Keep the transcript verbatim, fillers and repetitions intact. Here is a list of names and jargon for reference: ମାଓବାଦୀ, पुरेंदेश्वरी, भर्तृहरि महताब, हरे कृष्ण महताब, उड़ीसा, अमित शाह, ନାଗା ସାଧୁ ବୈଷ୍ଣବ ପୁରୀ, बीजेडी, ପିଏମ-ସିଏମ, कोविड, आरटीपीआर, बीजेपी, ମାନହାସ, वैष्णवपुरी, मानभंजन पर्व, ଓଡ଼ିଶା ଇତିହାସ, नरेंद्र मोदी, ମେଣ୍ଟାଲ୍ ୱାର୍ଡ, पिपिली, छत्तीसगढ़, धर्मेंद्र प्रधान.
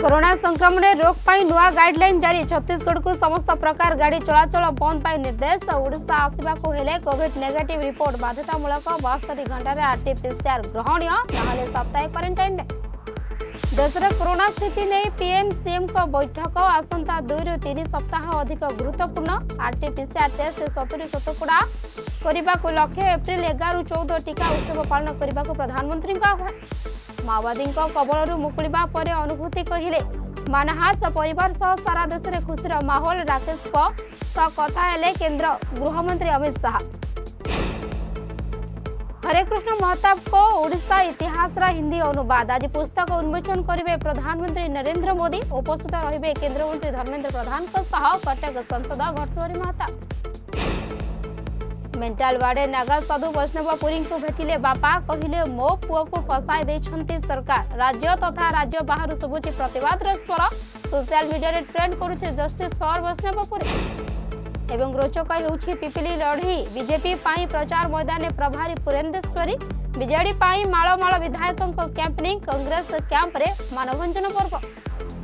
Corona संक्रमण रोग पर नया गाइडलाइन जारी। छत्तीसगढ़ को समस्त प्रकार गाड़ी चलाचल बंद पर निर्देश। उड़ीसा आसवाकू हेले कोविड नेगेटिव रिपोर्ट बाध्यतामूलक बास्तरी घंटे आरटीपीआर ग्रहणीय ना सप्ताहिक क्वारंटाइन। देश में कोरोना स्थिति नहीं पीएम सीएम को बैठक आसंता दुई तीन सप्ताह अधिक गुरुत्वपूर्ण। आरटीपीआर टेस्ट सतुरी शतकड़ा करने लक्ष्य। एप्रिल एगारु चौदह टीका उत्सव पालन करने को प्रधानमंत्री आह्वान। माओवादी कबलू मुकुलिबा पर अनुभूति कहले मानहास परिवार सह सारा देश में खुशीर माहौल। राकेश कथा हेले केन्द्र गृहमंत्री अमित शाह। हरे कृष्ण महताब को ओडिशा इतिहास हिंदी अनुवाद। आज पुस्तक उन्मोचन करेंगे प्रधानमंत्री नरेंद्र मोदी। उपस्थित रहिबे केंद्रमंत्री धर्मेंद्र प्रधान कटक सांसद भर्तृहरि महताब। मेंटल वार्डे नागा साधु वैष्णव पुरी को भेटिले बापा। कहले मो पुओ को फसाई देछंती सरकार। राज्य तथा राज्य बाहर सुबुची प्रतिवाद स्वर। सोशल मीडिया ट्रेंड करुचे जस्टिस फॉर वैष्णवपुरी। एवं रोचक होउछि पिपिली लड़ी। बीजेपी पाई प्रचार मैदान प्रभारी पुरेंदेश्वरी। बीजेडी पाई माल माल विधायकों कैंपेनिंग। कांग्रेस कैंप रे मानभंजन पर्व।